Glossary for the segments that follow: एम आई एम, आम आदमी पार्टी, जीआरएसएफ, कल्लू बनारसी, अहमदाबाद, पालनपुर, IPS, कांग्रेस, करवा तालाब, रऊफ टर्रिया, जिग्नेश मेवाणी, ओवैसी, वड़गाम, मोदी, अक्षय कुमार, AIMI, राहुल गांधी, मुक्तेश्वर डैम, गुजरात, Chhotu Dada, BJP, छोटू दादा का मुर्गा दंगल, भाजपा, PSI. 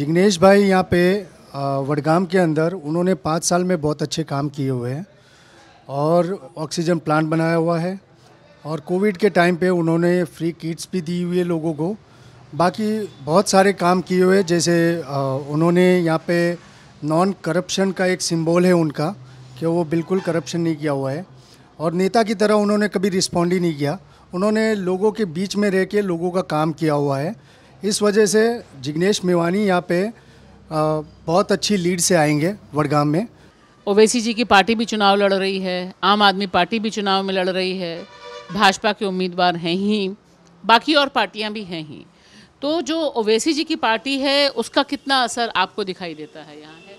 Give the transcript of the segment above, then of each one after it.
जिग्नेश भाई यहाँ पे वड़गाम के अंदर उन्होंने 5 साल में बहुत अच्छे काम किए हुए हैं और ऑक्सीजन प्लांट बनाया हुआ है और कोविड के टाइम पे उन्होंने फ्री किट्स भी दी हुई है लोगों को। बाकी बहुत सारे काम किए हुए, जैसे उन्होंने यहाँ पे नॉन करप्शन का एक सिंबल है उनका कि वो बिल्कुल करप्शन नहीं किया हुआ है और नेता की तरह उन्होंने कभी रिस्पॉन्ड ही नहीं किया। उन्होंने लोगों के बीच में रह के लोगों का काम किया हुआ है। इस वजह से जिग्नेश मेवाणी यहाँ पे बहुत अच्छी लीड से आएंगे वड़गाम में। ओवैसी जी की पार्टी भी चुनाव लड़ रही है, आम आदमी पार्टी भी चुनाव में लड़ रही है, भाजपा के उम्मीदवार हैं ही, बाकी और पार्टियां भी हैं ही। तो जो ओवैसी जी की पार्टी है उसका कितना असर आपको दिखाई देता है यहाँ है?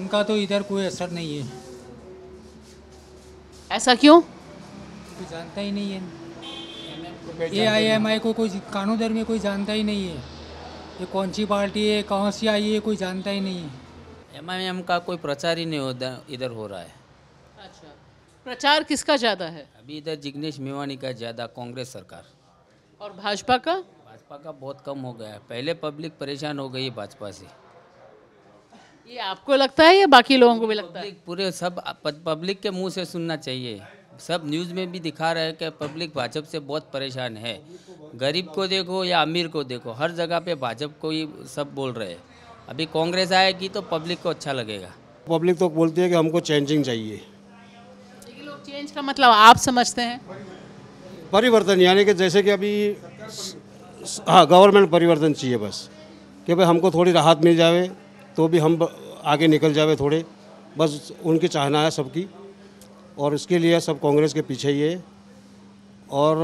उनका तो इधर कोई असर नहीं है। ऐसा क्यों? कोई जानता ही नहीं है। AIMI को कोई कानून दर में कोई जानता ही नहीं है। ये कौन सी पार्टी है, कहाँ से आई है, कोई जानता ही नहीं है। MIM का कोई प्रचार ही नहीं होता, इधर हो रहा है। अच्छा, प्रचार किसका ज़्यादा है अभी इधर? जिग्नेश मेवाणी का ज़्यादा, कांग्रेस सरकार। और भाजपा का? भाजपा का बहुत कम हो गया है। पहले पब्लिक परेशान हो गई है भाजपा से। ये आपको लगता है या बाकी लोगों को भी लगता है? पूरे सब पब्लिक के मुँह से सुनना चाहिए। सब न्यूज़ में भी दिखा रहे हैं कि पब्लिक भाजपा से बहुत परेशान है। गरीब को देखो या अमीर को देखो, हर जगह पे भाजपा को ही सब बोल रहे हैं। अभी कांग्रेस आएगी तो पब्लिक को अच्छा लगेगा। पब्लिक तो बोलती है कि हमको चेंजिंग चाहिए। लेकिन लोग चेंज का मतलब आप समझते हैं परिवर्तन, यानी कि जैसे कि अभी हाँ गवर्नमेंट परिवर्तन चाहिए बस, कि भाई हमको थोड़ी राहत मिल जाए तो भी हम आगे निकल जाए थोड़े, बस उनकी चाहना है सबकी। और इसके लिए सब कांग्रेस के पीछे ही है और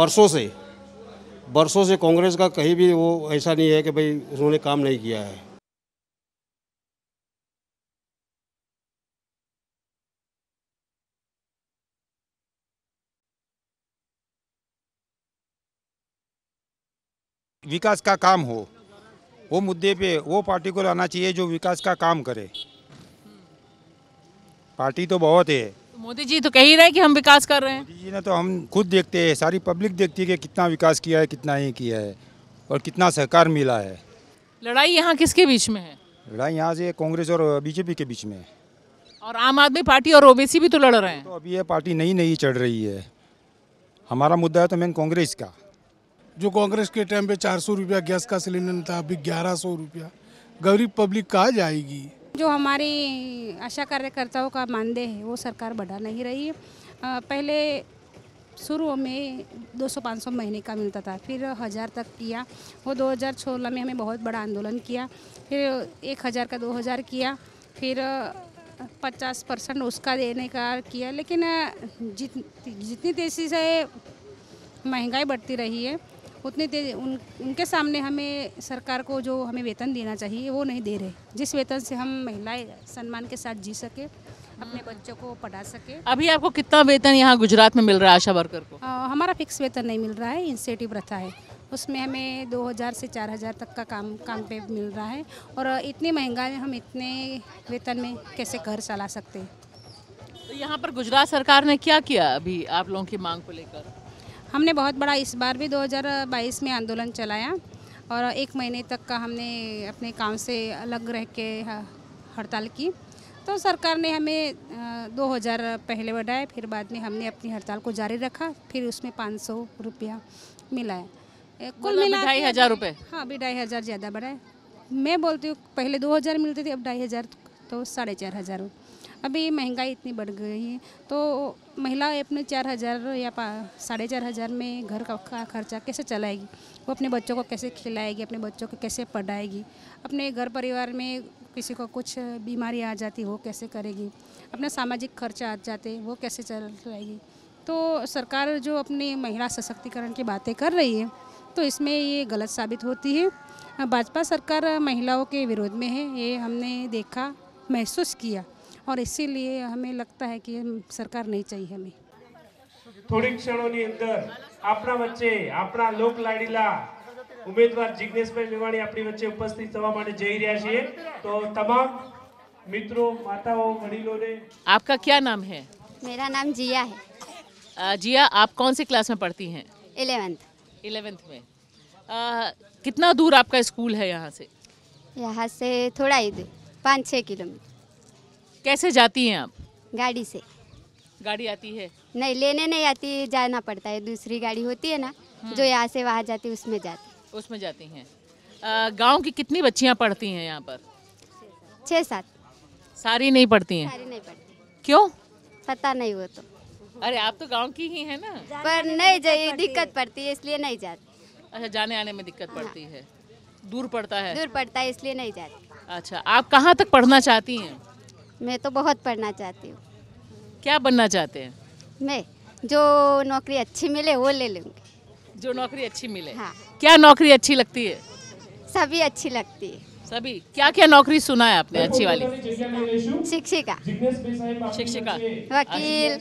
बरसों से कांग्रेस का कहीं भी वो ऐसा नहीं है कि भाई उन्होंने काम नहीं किया है। विकास का काम हो, वो मुद्दे पे वो पार्टी को लाना चाहिए जो विकास का काम करे। पार्टी तो बहुत है। मोदी जी तो कह ही रहे कि हम विकास कर रहे हैं। मोदी जी ने तो हम खुद देखते हैं, सारी पब्लिक देखती है कि कितना विकास किया है, कितना ही किया है और कितना सहकार मिला है। लड़ाई यहाँ किसके बीच में है? लड़ाई यहाँ से कांग्रेस और बीजेपी के बीच में है। और आम आदमी पार्टी और ओबीसी भी तो लड़ रहे हैं। तो अभी ये पार्टी नई चढ़ रही है। हमारा मुद्दा है तो मेन कांग्रेस का। जो कांग्रेस के टाइम पे 400 रुपया गैस का सिलेंडर था, अभी 1100 रुपया। गरीब पब्लिक कहाँ जाएगी? जो हमारी आशा कार्यकर्ताओं का मानदेय है वो सरकार बढ़ा नहीं रही है। पहले शुरू में 200-500 महीने का मिलता था, फिर 1000 तक किया। वो 2016 में हमें बहुत बड़ा आंदोलन किया, फिर 1000 का 2000 किया, फिर 50% उसका देने का किया। लेकिन जितनी तेज़ी से महंगाई बढ़ती रही है उतने तेज उनके सामने हमें सरकार को जो हमें वेतन देना चाहिए वो नहीं दे रहे, जिस वेतन से हम महिलाएं सम्मान के साथ जी सके, अपने बच्चों को पढ़ा सके। अभी आपको कितना वेतन यहाँ गुजरात में मिल रहा है आशा वर्कर को? हमारा फिक्स वेतन नहीं मिल रहा है, इंसेंटिव प्रथा है, उसमें हमें 2000 से 4000 तक का काम पे मिल रहा है। और इतनी महंगाई में हम इतने वेतन में कैसे घर चला सकते हैं? तो यहाँ पर गुजरात सरकार ने क्या किया अभी आप लोगों की मांग को लेकर? हमने बहुत बड़ा इस बार भी 2022 में आंदोलन चलाया और 1 महीने तक का हमने अपने काम से अलग रह के हड़ताल की। तो सरकार ने हमें 2000 पहले बढ़ाए, फिर बाद में हमने अपनी हड़ताल को जारी रखा, फिर उसमें 500 रुपया मिलाया। कुल मिला 2500 रुपये। हाँ, अभी 2500 ज़्यादा बढ़ाए। मैं बोलती हूँ पहले 2000 मिलते थे, अब 2500 तो 4500। अभी महंगाई इतनी बढ़ गई है तो महिलाएं अपने 4000 या 4500 में घर का खर्चा कैसे चलाएगी? वो अपने बच्चों को कैसे खिलाएगी, अपने बच्चों को कैसे पढ़ाएगी? अपने घर परिवार में किसी को कुछ बीमारी आ जाती वो कैसे करेगी? अपना सामाजिक खर्चा आ जाते वो कैसे चलाएगी? तो सरकार जो अपनी महिला सशक्तिकरण की बातें कर रही है तो इसमें ये गलत साबित होती है। भाजपा सरकार महिलाओं के विरोध में है, ये हमने देखा, महसूस किया और इसीलिए हमें लगता है कि सरकार नहीं चाहिए हमें। थोड़ी क्षणों ની અંદર આપણા વચ્ચે આપણા લોક લાડીલા ઉમેદવાર જિગ્નેશભાઈ મેવાણી આપણી વચ્ચે ઉપસ્થિત થવા માટે જઈ રહ્યા છે। તો તમામ મિત્રો, માતાઓ, વડીલોને આપકા શું નામ છે? મેરા નામ जिया है। जिया, आप कौन सी क्लास में पढ़ती हैं? 11th में। कितना दूर आपका स्कूल है यहाँ से? यहाँ से थोड़ा ही दूर 5-6 किलोमीटर। कैसे जाती हैं आप? गाड़ी से। गाड़ी आती है? नहीं, लेने नहीं आती, जाना पड़ता है। दूसरी गाड़ी होती है ना जो यहाँ से वहाँ जाती है, उसमें जाती हैं। गांव की कितनी बच्चियाँ पढ़ती हैं यहाँ पर? 6-7। सारी नहीं पढ़ती हैं? सारी नहीं पढ़ती। क्यों? पता नहीं वो तो। अरे आप तो गांव की ही है ना। पर नहीं जाइए, दिक्कत पड़ती है इसलिए नहीं जाती। अच्छा, जाने आने में दिक्कत पड़ती है? दूर पड़ता है? दूर पड़ता है इसलिए नहीं जाती। अच्छा, आप कहाँ तक पढ़ना चाहती हैं? मैं तो बहुत पढ़ना चाहती हूँ। क्या बनना चाहते हैं? मैं जो नौकरी अच्छी मिले वो ले लूँगी। जो नौकरी अच्छी मिले? हाँ। क्या नौकरी अच्छी लगती है? सभी अच्छी लगती है। सभी? क्या क्या नौकरी सुना है आपने अच्छी वाली? शिक्षिका। शिक्षिका? वकील,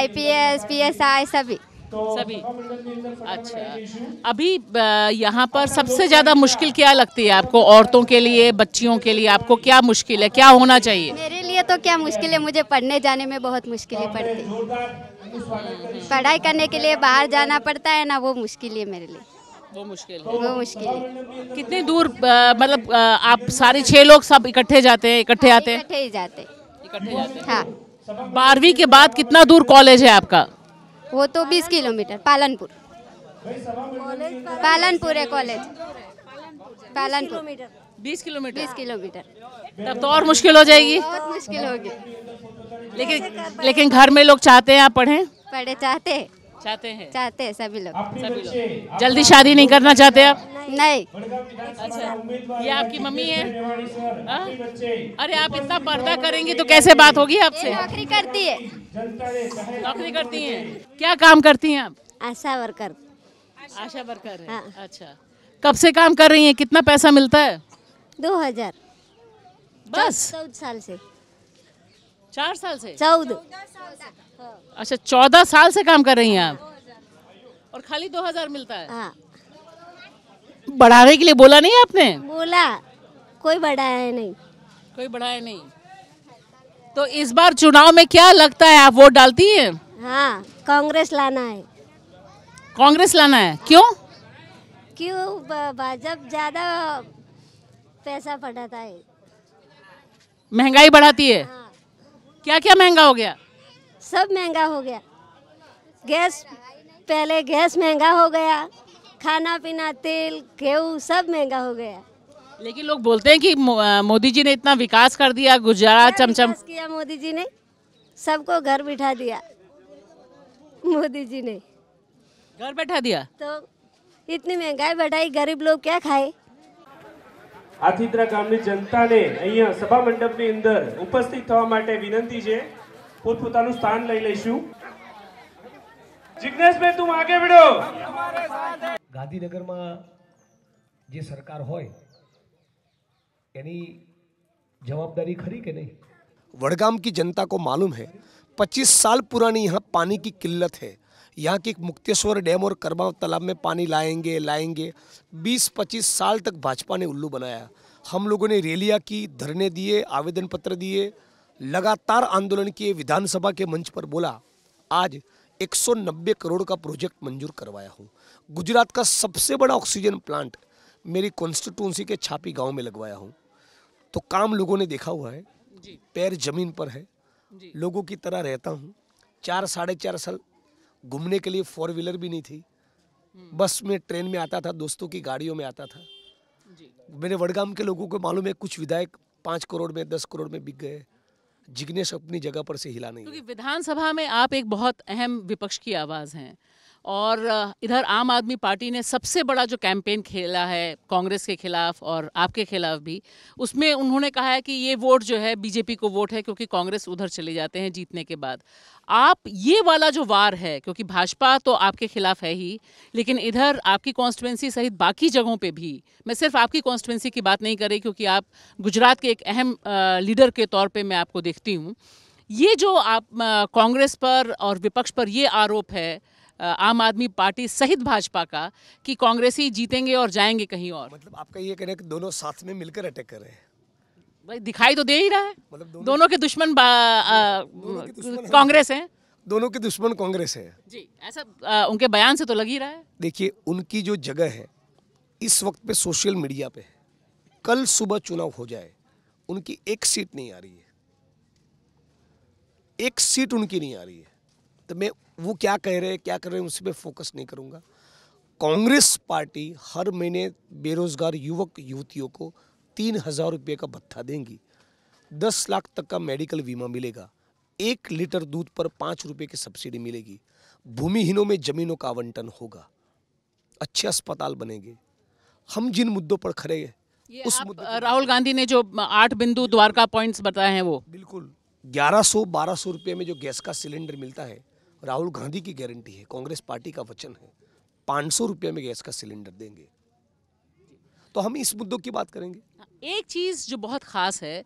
IPS, PSI सभी। सभी? अच्छा, अभी यहाँ पर सबसे ज़्यादा मुश्किल क्या लगती है आपको? औरतों के लिए, बच्चियों के लिए आपको क्या मुश्किल है, क्या होना चाहिए? मेरे लिए तो क्या मुश्किल है, मुझे पढ़ने जाने में बहुत मुश्किलें पड़ती है। पढ़ाई करने के लिए बाहर जाना पड़ता है ना, वो मुश्किल है मेरे लिए। वो मुश्किल है? वो मुश्किल है। कितनी दूर मतलब आप सारे 6 लोग सब इकट्ठे जाते हैं? इकट्ठे आते हैं? इकट्ठे ही जाते हैं। इकट्ठे जाते हैं। हाँ। 12वीं के बाद कितना दूर कॉलेज है आपका? वो तो 20 किलोमीटर पालनपुर। पालनपुर है कॉलेज? पालनपुर। 20 किलोमीटर? 20 किलोमीटर। तब तो और मुश्किल हो जाएगी। बहुत मुश्किल होगी। लेकिन घर में लोग चाहते हैं आप पढ़ें? पढ़े चाहते हैं। चाहते हैं? चाहते हैं सभी लोग। सभी लोग। जल्दी शादी नहीं करना चाहते आप? नहीं। अच्छा, ये आपकी मम्मी है? अरे आप इतना पर्दा करेंगी तो कैसे बात होगी आपसे? नौकरी करती है। नौकरी करती हैं? क्या काम करती हैं आप? आशा वर्कर। आशा वर्कर है? हाँ। अच्छा, कब से काम कर रही हैं? कितना पैसा मिलता है? 2000। बस? 14 साल से। 4 साल से? 14। अच्छा, 14 साल से काम कर रही हैं आप और खाली 2000 मिलता है? हाँ। बढ़ाने के लिए बोला नहीं आपने? बोला, कोई बढ़ाया नहीं। कोई बढ़ाया नहीं? तो इस बार चुनाव में क्या लगता है आप वोट डालती हैं? हाँ, कांग्रेस लाना है। कांग्रेस लाना है? क्यों? क्यों? भाजपा ज्यादा पैसा बढ़ाता है, महंगाई बढ़ाती है। हाँ। क्या क्या महंगा हो गया? सब महंगा हो गया। गैस, पहले गैस महंगा हो गया, खाना पीना, तेल, गेहूँ सब महंगा हो गया। लेकिन लोग बोलते हैं कि मोदी जी ने इतना विकास कर दिया, गुजरात चमचम किया। मोदी जी ने सबको घर बिठा दिया। मोदी जी ने घर बैठा दिया तो इतनी महंगाई बढ़ाई, गरीब लोग क्या खाए? आथीद्रा गामनी जनता ने अहींया सभा मंडप ની અંદર ઉપસ્થિત થવા માટે વિનંતી છે। પોતપોતાનું સ્થાન લઈ લેશું। જિગ્નેશભાઈ તું આગળ વળો। ગાંધીનગરમાં જે સરકાર હોય એની જવાબદારી ખરી કે નહીં? વડગામ की जनता को मालूम है 25 साल पुरानी यहाँ पानी की किल्लत है। यहाँ के मुक्तेश्वर डैम और करवा तालाब में पानी लाएंगे। 20-25 साल तक भाजपा ने उल्लू बनाया। हम लोगों ने रैलियाँ की, धरने दिए, आवेदन पत्र दिए, लगातार आंदोलन किए। विधानसभा के मंच पर बोला, आज 190 करोड़ का प्रोजेक्ट मंजूर करवाया हूँ। गुजरात का सबसे बड़ा ऑक्सीजन प्लांट मेरी कॉन्स्टिट्यूंसी के छापी गाँव में लगवाया हूँ। तो काम लोगों ने देखा हुआ है, पैर जमीन पर है, लोगों की तरह रहता हूँ। 4-4.5 साल घूमने के लिए 4 व्हीलर भी नहीं थी, बस में, ट्रेन में आता था, दोस्तों की गाड़ियों में आता था। मेरे वड़गाम के लोगों को मालूम है, कुछ विधायक 5 करोड़ में, 10 करोड़ में बिक गए। जिग्नेश अपनी जगह पर से हिला नहीं। क्योंकि विधानसभा में आप एक बहुत अहम विपक्ष की आवाज़ हैं और इधर आम आदमी पार्टी ने सबसे बड़ा जो कैंपेन खेला है कांग्रेस के खिलाफ और आपके खिलाफ भी, उसमें उन्होंने कहा है कि ये वोट जो है बीजेपी को वोट है क्योंकि कांग्रेस उधर चले जाते हैं जीतने के बाद। आप ये वाला जो वार है, क्योंकि भाजपा तो आपके खिलाफ है ही, लेकिन इधर आपकी कॉन्स्टिट्यूंसी सहित बाकी जगहों पे भी, मैं सिर्फ आपकी कॉन्स्टिट्यूंसी की बात नहीं कर रही क्योंकि आप गुजरात के एक अहम लीडर के तौर पे मैं आपको देखती हूँ, ये जो आप कांग्रेस पर और विपक्ष पर ये आरोप है आम आदमी पार्टी सहित भाजपा का कि कांग्रेस ही जीतेंगे और जाएंगे कहीं और। मतलब आपका ये कहना है कि दोनों साथ में मिलकर अटैक कर रहे हैं? भाई दिखाई तो दे ही रहा है, मतलब दोनों के दुश्मन कांग्रेस हैं। दोनों के दुश्मन कांग्रेस हैं जी, ऐसा उनके बयान से तो लग ही रहा है। देखिए, उनकी जो जगह है इस वक्त पे सोशल मीडिया पे है। कल सुबह चुनाव हो जाए, उनकी एक सीट नहीं आ रही है, एक सीट उनकी नहीं आ रही है। तो मैं वो क्या कह रहे हैं उस पर फोकस नहीं करूँगा। कांग्रेस पार्टी हर महीने बेरोजगार युवक युवतियों को 3,000 रुपये का भत्ता देंगी, 10 लाख तक का मेडिकल बीमा मिलेगा, 1 लीटर दूध पर 5 रुपये की सब्सिडी मिलेगी, भूमिहीनों में जमीनों का आवंटन होगा, अच्छे अस्पताल बनेंगे। हम जिन मुद्दों पर खड़े हैं उस मुद्दे, राहुल गांधी ने जो 8 बिंदु द्वारका पॉइंट्स बताए हैं वो बिल्कुल 1,100-1,200 रुपये में जो गैस का सिलेंडर मिलता है, राहुल गांधी की गारंटी है, कांग्रेस पार्टी का वचन है, 500 रुपये में गैस का सिलेंडर देंगे। तो हम इस मुद्दों की बात करेंगे। एक चीज़ जो बहुत खास है,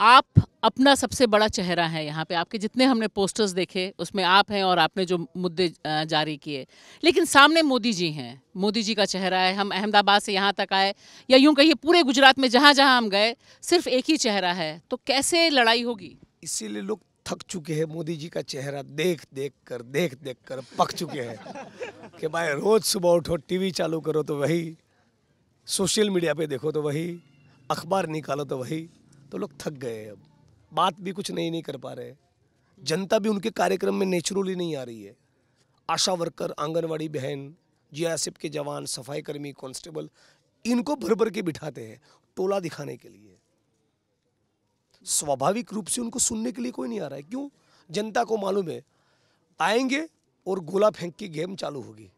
आप अपना सबसे बड़ा चेहरा है यहाँ पे, आपके जितने हमने पोस्टर्स देखे उसमें आप हैं और आपने जो मुद्दे जारी किए, लेकिन सामने मोदी जी हैं, मोदी जी का चेहरा है। हम अहमदाबाद से यहाँ तक आए, या यूँ कहिए पूरे गुजरात में जहाँ जहाँ हम गए सिर्फ एक ही चेहरा है, तो कैसे लड़ाई होगी? इसीलिए लोग थक चुके हैं, मोदी जी का चेहरा देख देख कर पक चुके हैं कि भाई रोज़ सुबह उठो, टीवी चालू करो तो वही, सोशल मीडिया पे देखो तो वही, अखबार निकालो तो वही। तो लोग थक गए, अब बात भी कुछ नहीं कर पा रहे। जनता भी उनके कार्यक्रम में नेचुरली नहीं आ रही है। आशा वर्कर, आंगनवाड़ी बहन, जीआरएसएफ के जवान, सफाई कर्मी, कांस्टेबल, इनको भर भर के बिठाते हैं टोला दिखाने के लिए। स्वाभाविक रूप से उनको सुनने के लिए कोई नहीं आ रहा है। क्यों? जनता को मालूम है आएंगे और गोला फेंक की गेम चालू होगी,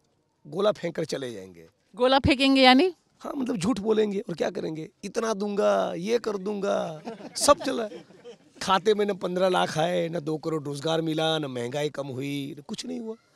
गोला फेंक कर चले जाएंगे। गोला फेंकेंगे यानी? हाँ, मतलब झूठ बोलेंगे और क्या करेंगे, इतना दूंगा, ये कर दूंगा, सब चला। खाते में न 15 लाख आए, न 2 करोड़ रोजगार मिला, न महंगाई कम हुई, कुछ नहीं हुआ।